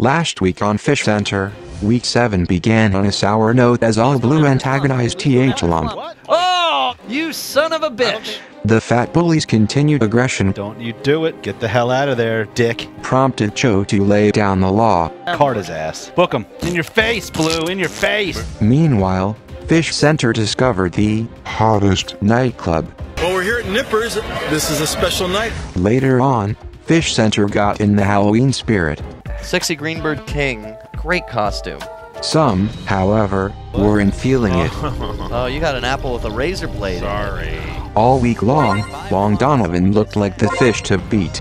Last week on Fish Center, Week 7 began on a sour note as Owl Blue antagonized THlump. Oh, you son of a bitch! The fat bully's continued aggression. Don't you do it. Get the hell out of there, dick. Prompted Cho to lay down the law. Card his ass. Book him. In your face, Blue, in your face! Meanwhile, Fish Center discovered the hottest nightclub. Well, we're here at Nippers. This is a special night. Later on, Fish Center got in the Halloween spirit. Sexy Green Bird King. Great costume. Some, however, weren't feeling it. Oh, you got an apple with a razor blade. Sorry. All week long, Long Donovan looked like the fish to beat.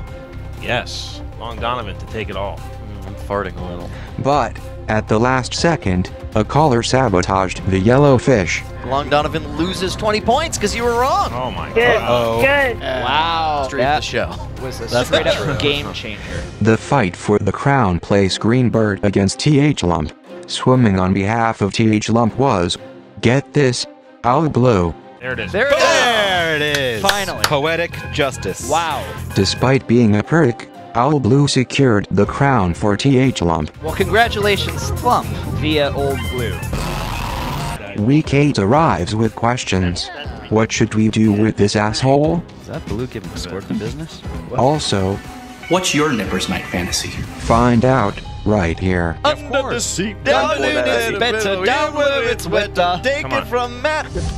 Yes, Long Donovan to take it all. I'm farting a little. But, at the last second, a caller sabotaged the yellow fish. Long Donovan loses 20 points because you were wrong. Oh my god. Uh-oh. Good. Wow. Straight the show. That's straight up game changer. The fight for the crown placed Green Bird against THlump. Swimming on behalf of THlump was, get this, Owl Blue. There it is. There it is. There it is. Finally. Poetic justice. Wow. Despite being a prick, Owl Blue secured the crown for THlump. Well, congratulations, Thlump, via Old Blue. Week 8 arrives with questions. What should we do with this asshole? Is that Blue giving escort the business? What? Also, what's your Nippers night fantasy? Find out right here. Under the seat, down in it, better, down where it's wetter. Take it from Matt.